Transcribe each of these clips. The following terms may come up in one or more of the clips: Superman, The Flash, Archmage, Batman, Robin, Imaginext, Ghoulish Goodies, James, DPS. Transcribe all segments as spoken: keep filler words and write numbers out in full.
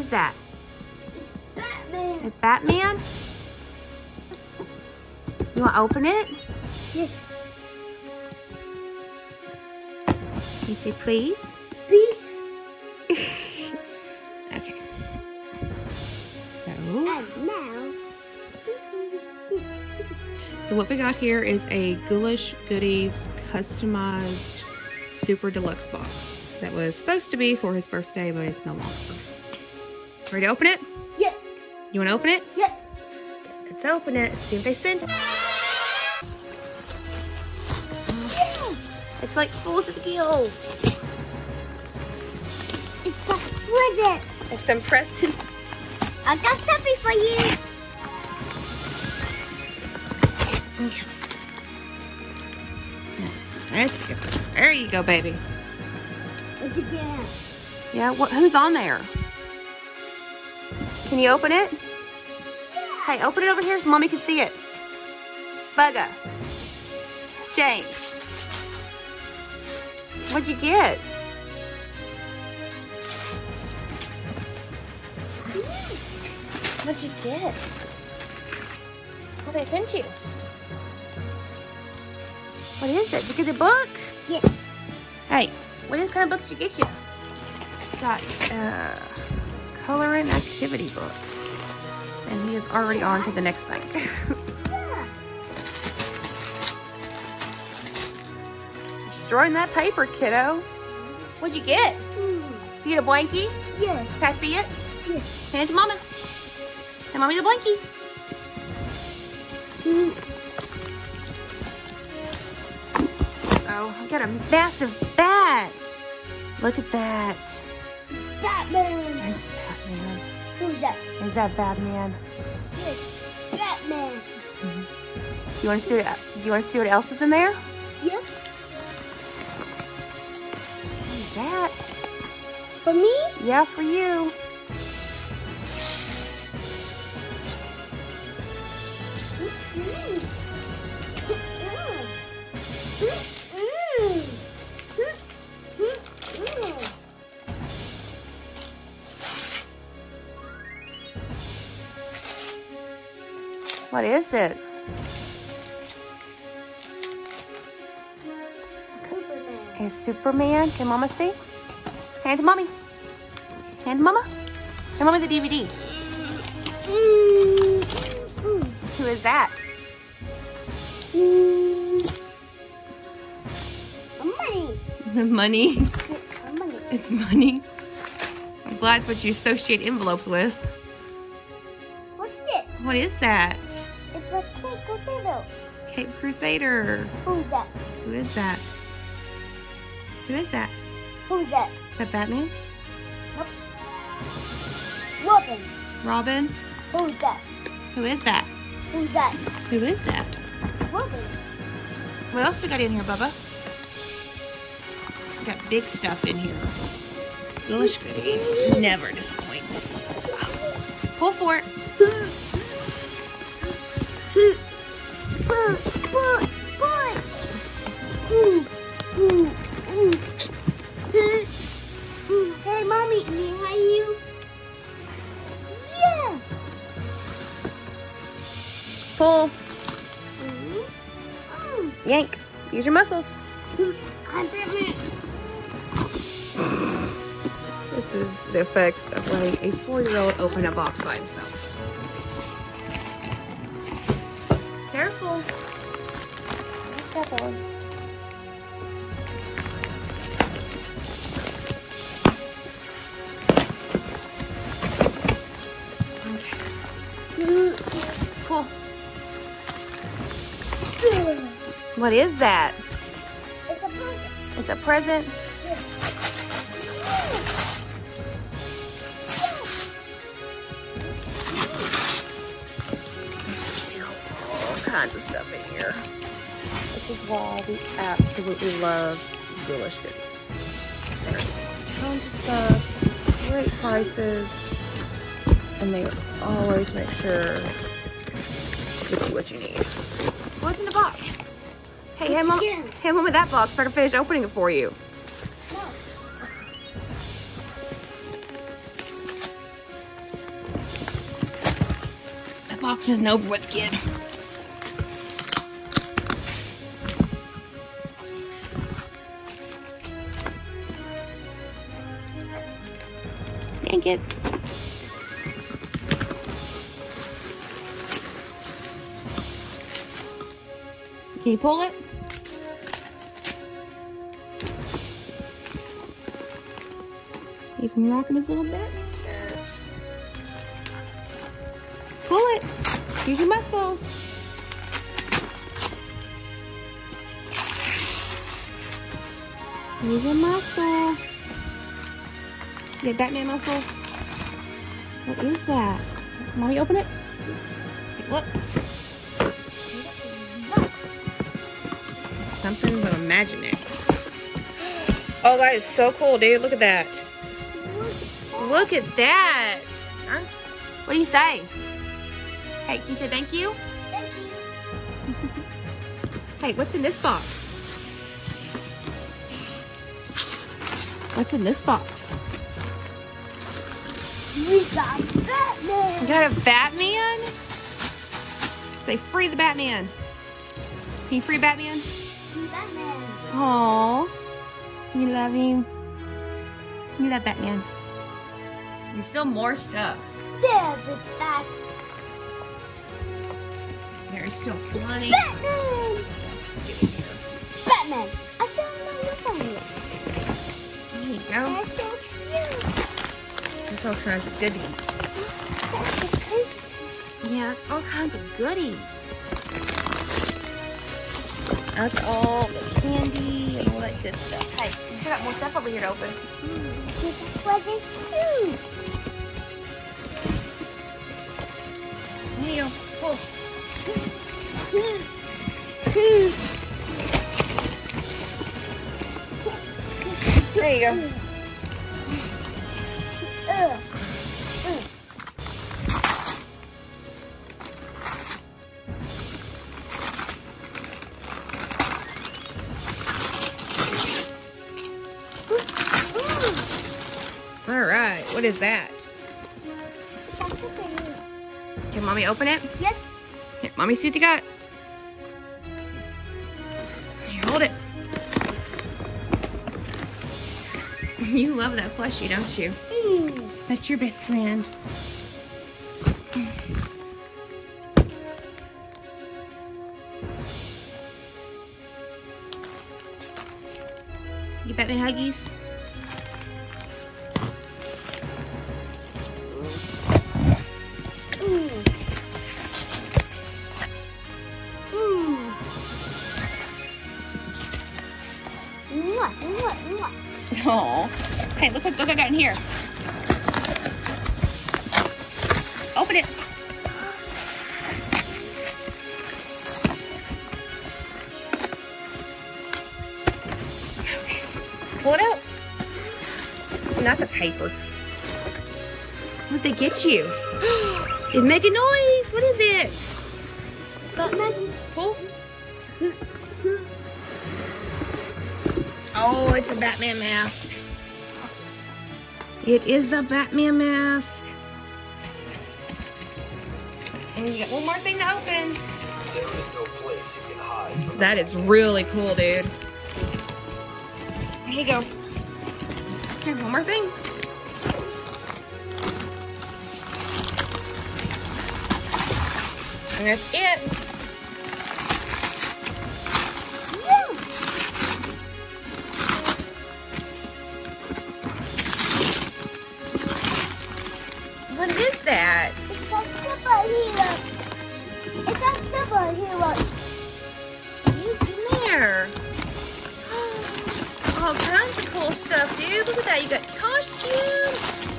is that? It's Batman. It's Batman? You want to open it? Yes. Can you say please? Please. Okay. So. And now. So what we got here is a Ghoulish Goodies customized super deluxe box that was supposed to be for his birthday, but it's no longer. Ready to open it? Yes. You want to open it? Yes. Let's open it. See what they send. It's like full to the gills. It's some presents. It's some presents. I got something for you. Okay. That's good. There you go, baby. What'd you get? Yeah. What? Who's on there? Can you open it? Yeah. Hey, open it over here so Mommy can see it. Bugger. James. What'd you get? What'd you get? What they sent you? What is it? Did you get a book? Yes. Hey, what kind of book did you get you? Got uh, coloring activity books. And he is already on to the next thing. Destroying that paper, kiddo. What'd you get? Mm. Did you get a blankie? Yes. Can I see it? Yes. Hand it to Mama. Hand Mommy the blankie. Mm. Oh, I got a massive bat. Look at that. Batman. That's Batman. Who's that? Is that Batman? Yes, Batman. Mm-hmm. Do you want to see what, do you want to see what else is in there? Yes. That for me? Yeah, for you. What is it? Is Superman? Can Mama see? Hand to Mommy. Hand to Mama. Hand Mommy the D V D. Mm-hmm. Who is that? Mm-hmm. Money. Money. It's money. It's money. I'm glad what you associate envelopes with. What's this? What is that? It's a Cape Crusader. Cape Crusader. Who's that? Who is that? Who is that? Who's that? Is that Batman? Nope. Robin. Robin? Who's that? Who is that? Who's that? Who is that? Robin. What else we got in here, Bubba? We got big stuff in here. Ghoulish Goodies never disappoints. Pull for it. Pull, pull, pull. Ooh, ooh. Hey, Mommy, behind you. Yeah. Pull. Mm-hmm. Mm. Yank. Use your muscles. I'm Batman. This is the effects of letting a four-year-old open a box by himself. Careful. Careful. Cool. What is that? It's a present. It's a present? Yes. There's all kinds of stuff in here. This is why we absolutely love Ghoulish Goodies. There's tons of stuff, great prices, and they always make sure to get you what you need. What's in the box? Hey, hand mom, hand mom with that box so I can finish opening it for you. No. box isn't over with, kid. Dang it. Can you pull it? You can rock it a little bit. Pull it. Use your muscles. Use your muscles. Get Batman muscles. What is that? Mommy, open it. Okay, look. Something with Imaginext. Oh, that is so cool, dude. Look at that. Look at that. Huh? What do you say? Hey, can you say thank you? Thank you. Hey, what's in this box? What's in this box? We got Batman. You got a Batman? Say free the Batman. Can you free Batman? Free Batman. Aww. You love him. You love Batman. There's still more stuff. There is that. There is still plenty. Batman! Batman! I saw my look on you. There you go. That's so cute. There's all kinds of goodies. That's okay. Yeah, it's all kinds of goodies. That's all the candy and all that good stuff. Hey, you got more stuff over here to open. What is too? Neil, pull. There you go. Alright, what is that? Can Mommy open it? Yes. Here, Mommy, see what you got. Here, hold it. You love that plushie, don't you? Mm. That's your best friend. You bet me huggies? Oh, hey, look, look what I got in here. Open it. Okay. Pull it out. Not the paper. What'd they get you? It's making noise. What is it? Batman. Pull. Oh, it's a Batman mask. It is a Batman mask. And you got one more thing to open. There is no place you can hide. That is really cool, dude. Here you go. Okay, one more thing. And that's it. That. It's a superhero. It's a superhero. It's in there. All kinds of cool stuff, dude. Look at that. You got costumes.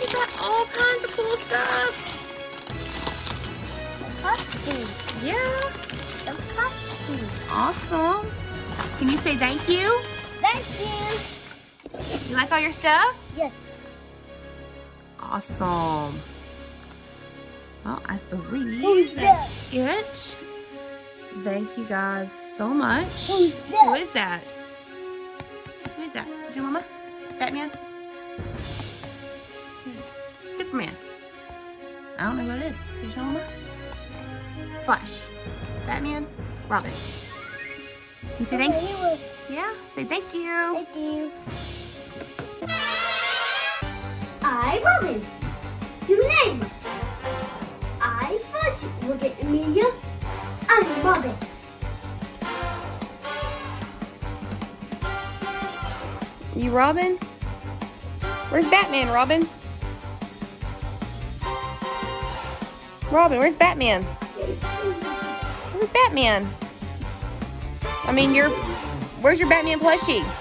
You got all kinds of cool stuff. Costume. Yeah. A costume. Awesome. Can you say thank you? Thank you. You like all your stuff? Yes. Awesome. Well, I believe that's it. Thank you guys so much. Who is that? Who is that? Is it Mama? Batman? Superman. I don't know who it is. Who you talking about? Flash. Batman. Robin. You say thank you. Yeah, say thank you. Thank you. I, Robin. Your name. I, Flash. Look at Amelia. I'm Robin. You Robin? Where's Batman, Robin? Robin, where's Batman? Where's Batman? I mean, you're... Where's your Batman plushie?